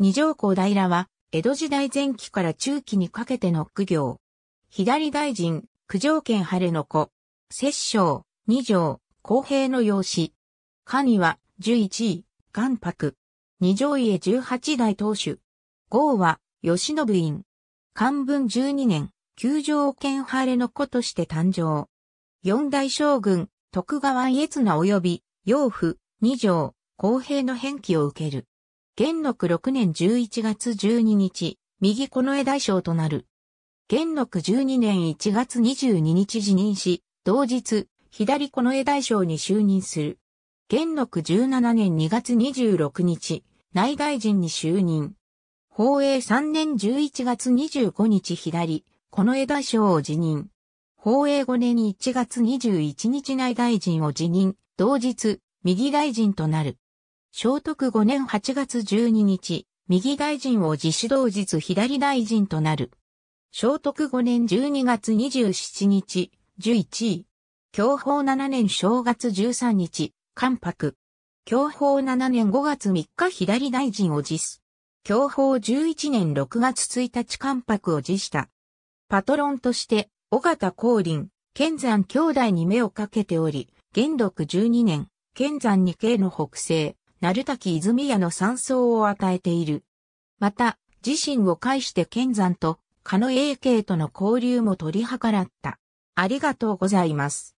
二条公平は、江戸時代前期から中期にかけての公卿。左大臣、九条兼晴の子。摂政、二条、公平の養子。神は、11位、関白。二条家18代当主。号は、慶喜院。寛文12年、九条兼晴の子として誕生。四代将軍、徳川家綱及び、養父、二条、公平の返記を受ける。元禄6年11月12日、右近衛大将となる。元禄12年1月22日辞任し、同日、左近衛大将に就任する。元禄17年2月26日、内大臣に就任。宝永3年11月25日左、近衛大将を辞任。宝永5年1月21日内大臣を辞任、同日、右大臣となる。正徳5年8月12日、右大臣を辞し同日左大臣となる。正徳5年12月27日、11位。享保7年正月13日、関白。享保7年5月3日左大臣を辞す。享保11年6月1日関白を辞した。パトロンとして、尾形光琳、乾山兄弟に目をかけており、元禄12年、乾山二京の北西。鳴滝泉屋の山荘を与えている。また、自身を介して乾山と狩野英慶との交流も取り計らった。ありがとうございます。